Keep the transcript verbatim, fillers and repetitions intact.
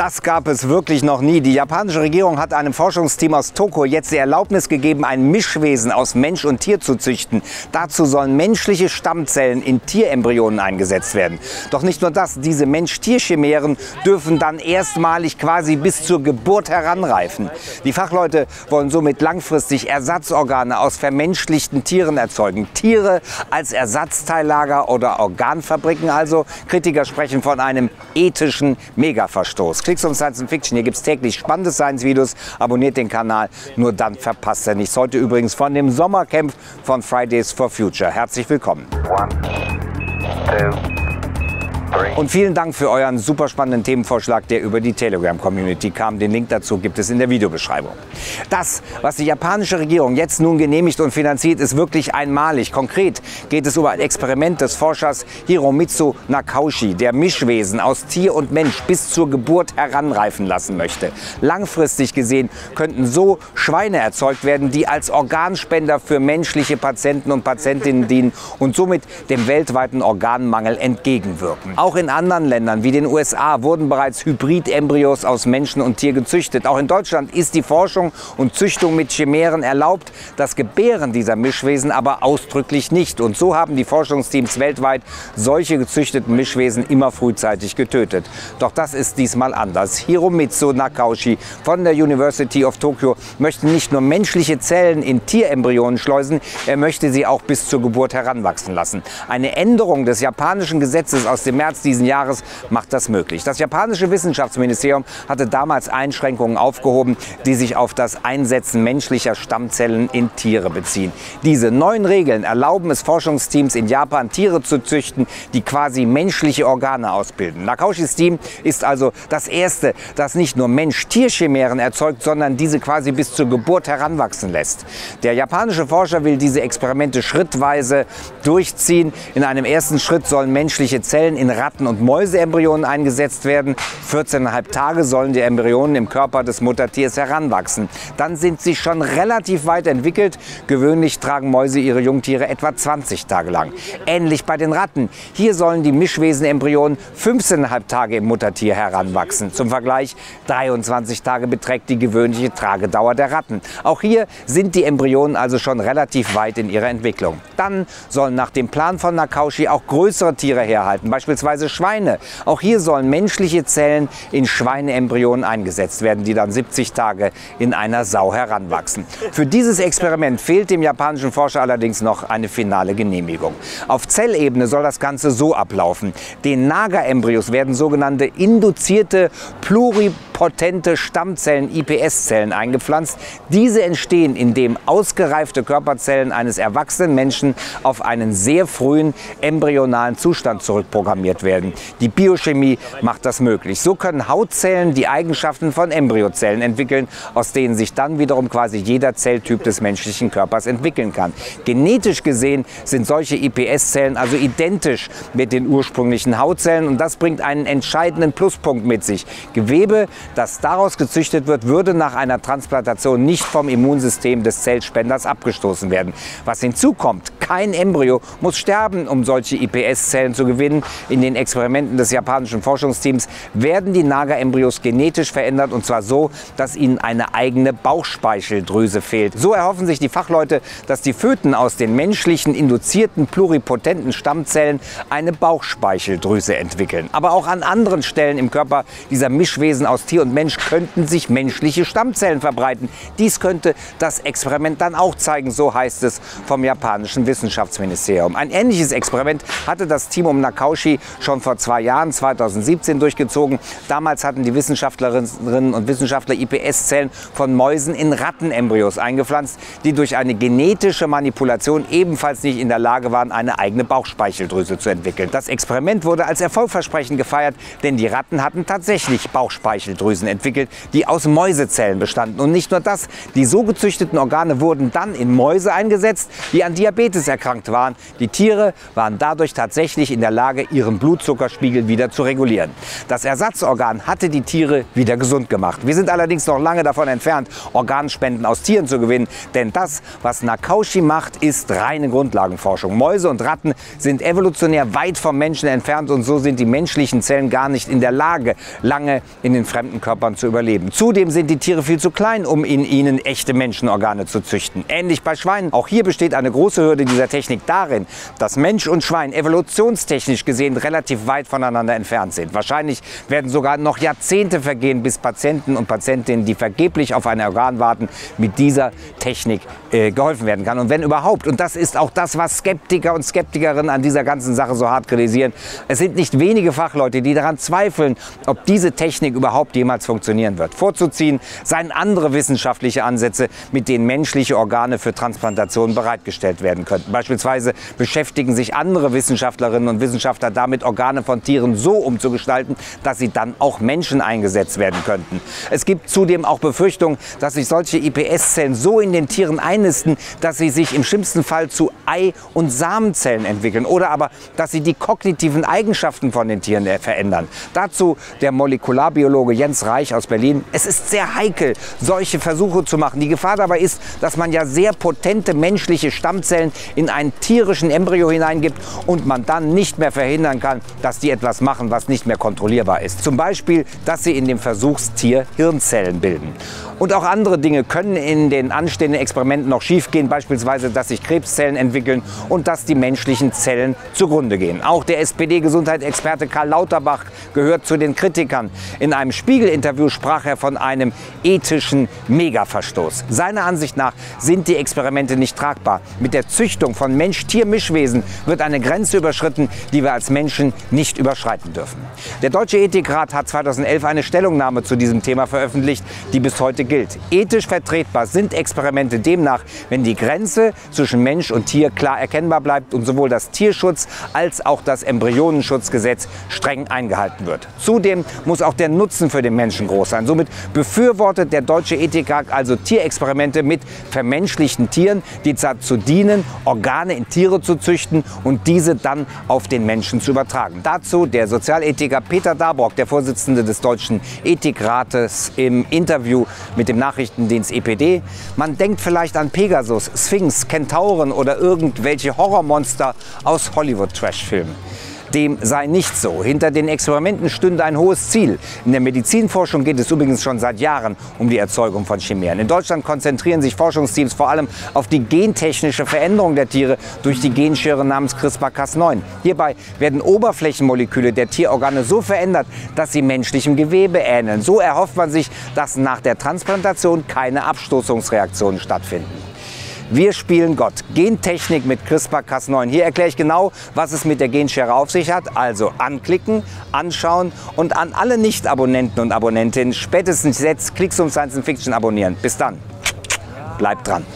Das gab es wirklich noch nie. Die japanische Regierung hat einem Forschungsteam aus Tokio jetzt die Erlaubnis gegeben, ein Mischwesen aus Mensch und Tier zu züchten. Dazu sollen menschliche Stammzellen in Tierembryonen eingesetzt werden. Doch nicht nur das, diese Mensch-Tier-Chimären dürfen dann erstmalig quasi bis zur Geburt heranreifen. Die Fachleute wollen somit langfristig Ersatzorgane aus vermenschlichten Tieren erzeugen. Tiere als Ersatzteillager oder Organfabriken also. Kritiker sprechen von einem ethischen Megaverstoß. Klicks um Science and Fiction. Hier gibt es täglich spannende Science-Videos. Abonniert den Kanal, nur dann verpasst ihr nichts. Heute übrigens von dem Sommercamp von Fridays for Future. Herzlich willkommen. One, two. Und vielen Dank für euren super spannenden Themenvorschlag, der über die Telegram-Community kam. Den Link dazu gibt es in der Videobeschreibung. Das, was die japanische Regierung jetzt nun genehmigt und finanziert, ist wirklich einmalig. Konkret geht es um ein Experiment des Forschers Hiromitsu Nakauchi, der Mischwesen aus Tier und Mensch bis zur Geburt heranreifen lassen möchte. Langfristig gesehen könnten so Schweine erzeugt werden, die als Organspender für menschliche Patienten und Patientinnen dienen und somit dem weltweiten Organmangel entgegenwirken. Auch in anderen Ländern wie den U S A wurden bereits Hybrid-Embryos aus Menschen und Tier gezüchtet. Auch in Deutschland ist die Forschung und Züchtung mit Chimären erlaubt, das Gebären dieser Mischwesen aber ausdrücklich nicht. Und so haben die Forschungsteams weltweit solche gezüchteten Mischwesen immer frühzeitig getötet. Doch das ist diesmal anders. Hiromitsu Nakauchi von der University of Tokyo möchte nicht nur menschliche Zellen in Tierembryonen schleusen, er möchte sie auch bis zur Geburt heranwachsen lassen. Eine Änderung des japanischen Gesetzes aus dem März diesen Jahres macht das möglich. Das japanische Wissenschaftsministerium hatte damals Einschränkungen aufgehoben, die sich auf das Einsetzen menschlicher Stammzellen in Tiere beziehen. Diese neuen Regeln erlauben es Forschungsteams in Japan, Tiere zu züchten, die quasi menschliche Organe ausbilden. Nakauchis Team ist also das erste, das nicht nur Mensch-Tier-Chimären erzeugt, sondern diese quasi bis zur Geburt heranwachsen lässt. Der japanische Forscher will diese Experimente schrittweise durchziehen. In einem ersten Schritt sollen menschliche Zellen in Ratten- und Mäuseembryonen eingesetzt werden. vierzehn Komma fünf Tage sollen die Embryonen im Körper des Muttertiers heranwachsen. Dann sind sie schon relativ weit entwickelt. Gewöhnlich tragen Mäuse ihre Jungtiere etwa zwanzig Tage lang. Ähnlich bei den Ratten. Hier sollen die Mischwesenembryonen fünfzehn Komma fünf Tage im Muttertier heranwachsen. Zum Vergleich, dreiundzwanzig Tage beträgt die gewöhnliche Tragedauer der Ratten. Auch hier sind die Embryonen also schon relativ weit in ihrer Entwicklung. Dann sollen nach dem Plan von Nakauchi auch größere Tiere herhalten, beispielsweise Schweine. Auch hier sollen menschliche Zellen in Schweineembryonen eingesetzt werden, die dann siebzig Tage in einer Sau heranwachsen. Für dieses Experiment fehlt dem japanischen Forscher allerdings noch eine finale Genehmigung. Auf Zellebene soll das Ganze so ablaufen. Den Nager-Embryos werden sogenannte induzierte pluripotente Stammzellen, I P S-Zellen, eingepflanzt. Diese entstehen, indem ausgereifte Körperzellen eines erwachsenen Menschen auf einen sehr frühen embryonalen Zustand zurückprogrammiert werden. Die Biochemie macht das möglich. So können Hautzellen die Eigenschaften von Embryozellen entwickeln, aus denen sich dann wiederum quasi jeder Zelltyp des menschlichen Körpers entwickeln kann. Genetisch gesehen sind solche I P S-Zellen also identisch mit den ursprünglichen Hautzellen und das bringt einen entscheidenden Pluspunkt mit sich. Gewebe, das daraus gezüchtet wird, würde nach einer Transplantation nicht vom Immunsystem des Zellspenders abgestoßen werden. Was hinzukommt, kein Embryo muss sterben, um solche I P S-Zellen zu gewinnen. In den Experimenten des japanischen Forschungsteams werden die Nager-Embryos genetisch verändert und zwar so, dass ihnen eine eigene Bauchspeicheldrüse fehlt. So erhoffen sich die Fachleute, dass die Föten aus den menschlichen induzierten pluripotenten Stammzellen eine Bauchspeicheldrüse entwickeln. Aber auch an anderen Stellen im Körper dieser Mischwesen aus Tier und Mensch könnten sich menschliche Stammzellen verbreiten. Dies könnte das Experiment dann auch zeigen, so heißt es vom japanischen Wissenschaftsministerium. Ein ähnliches Experiment hatte das Team um Nakauchi schon vor zwei Jahren, zweitausendsiebzehn, durchgezogen. Damals hatten die Wissenschaftlerinnen und Wissenschaftler I P S-Zellen von Mäusen in Rattenembryos eingepflanzt, die durch eine genetische Manipulation ebenfalls nicht in der Lage waren, eine eigene Bauchspeicheldrüse zu entwickeln. Das Experiment wurde als erfolgversprechend gefeiert, denn die Ratten hatten tatsächlich Bauchspeicheldrüsen entwickelt, die aus Mäusezellen bestanden. Und nicht nur das, die so gezüchteten Organe wurden dann in Mäuse eingesetzt, die an Diabetes erkrankt waren. Die Tiere waren dadurch tatsächlich in der Lage, ihre Blutzuckerspiegel wieder zu regulieren. Das Ersatzorgan hatte die Tiere wieder gesund gemacht. Wir sind allerdings noch lange davon entfernt, Organspenden aus Tieren zu gewinnen, denn das, was Nakauchi macht, ist reine Grundlagenforschung. Mäuse und Ratten sind evolutionär weit vom Menschen entfernt und so sind die menschlichen Zellen gar nicht in der Lage, lange in den fremden gesunden Körpern zu überleben. Zudem sind die Tiere viel zu klein, um in ihnen echte Menschenorgane zu züchten. Ähnlich bei Schweinen. Auch hier besteht eine große Hürde dieser Technik darin, dass Mensch und Schwein evolutionstechnisch gesehen relativ weit voneinander entfernt sind. Wahrscheinlich werden sogar noch Jahrzehnte vergehen, bis Patienten und Patientinnen, die vergeblich auf ein Organ warten, mit dieser Technik äh, geholfen werden kann. Und wenn überhaupt, und das ist auch das, was Skeptiker und Skeptikerinnen an dieser ganzen Sache so hart kritisieren, es sind nicht wenige Fachleute, die daran zweifeln, ob diese Technik überhaupt jemals funktionieren wird. Vorzuziehen seien andere wissenschaftliche Ansätze, mit denen menschliche Organe für Transplantationen bereitgestellt werden könnten. Beispielsweise beschäftigen sich andere Wissenschaftlerinnen und Wissenschaftler damit, Organe von Tieren so umzugestalten, dass sie dann auch Menschen eingesetzt werden könnten. Es gibt zudem auch Befürchtungen, dass sich solche I P S-Zellen so in den Tieren einnisten, dass sie sich im schlimmsten Fall zu Ei- und Samenzellen entwickeln oder aber, dass sie die kognitiven Eigenschaften von den Tieren verändern. Dazu der Molekularbiologe Jens Reich aus Berlin: Es ist sehr heikel, solche Versuche zu machen. Die Gefahr dabei ist, dass man ja sehr potente menschliche Stammzellen in einen tierischen Embryo hineingibt und man dann nicht mehr verhindern kann, dass die etwas machen, was nicht mehr kontrollierbar ist. Zum Beispiel, dass sie in dem Versuchstier Hirnzellen bilden. Und auch andere Dinge können in den anstehenden Experimenten noch schiefgehen, beispielsweise, dass sich Krebszellen entwickeln und dass die menschlichen Zellen zugrunde gehen. Auch der S P D-Gesundheitsexperte Karl Lauterbach gehört zu den Kritikern. In einem Spiegel-Interview sprach er von einem ethischen Megaverstoß. Seiner Ansicht nach sind die Experimente nicht tragbar. Mit der Züchtung von Mensch-Tier-Mischwesen wird eine Grenze überschritten, die wir als Menschen nicht überschreiten dürfen. Der Deutsche Ethikrat hat zweitausendelf eine Stellungnahme zu diesem Thema veröffentlicht, die bis heute gilt. Ethisch vertretbar sind Experimente demnach, wenn die Grenze zwischen Mensch und Tier klar erkennbar bleibt und sowohl das Tierschutz- als auch das Embryonenschutzgesetz streng eingehalten wird. Zudem muss auch der Nutzen für den Menschen groß sein. Somit befürwortet der Deutsche Ethikrat also Tierexperimente mit vermenschlichten Tieren, die dazu dienen, Organe in Tiere zu züchten und diese dann auf den Menschen zu übertragen. Dazu der Sozialethiker Peter Dabrock, der Vorsitzende des Deutschen Ethikrates, im Interview mit dem Nachrichtendienst E P D: Man denkt vielleicht an Pegasus, Sphinx, Kentauren oder irgendwelche Horrormonster aus Hollywood-Trash-Filmen. Dem sei nicht so. Hinter den Experimenten stünde ein hohes Ziel. In der Medizinforschung geht es übrigens schon seit Jahren um die Erzeugung von Chimären. In Deutschland konzentrieren sich Forschungsteams vor allem auf die gentechnische Veränderung der Tiere durch die Genschere namens CRISPR Cas neun. Hierbei werden Oberflächenmoleküle der Tierorgane so verändert, dass sie menschlichem Gewebe ähneln. So erhofft man sich, dass nach der Transplantation keine Abstoßungsreaktionen stattfinden. Wir spielen Gott. Gentechnik mit CRISPR Cas neun. Hier erkläre ich genau, was es mit der Genschere auf sich hat. Also anklicken, anschauen und an alle Nicht-Abonnenten und Abonnentinnen spätestens jetzt Klicks um Science and Fiction abonnieren. Bis dann. Bleibt dran.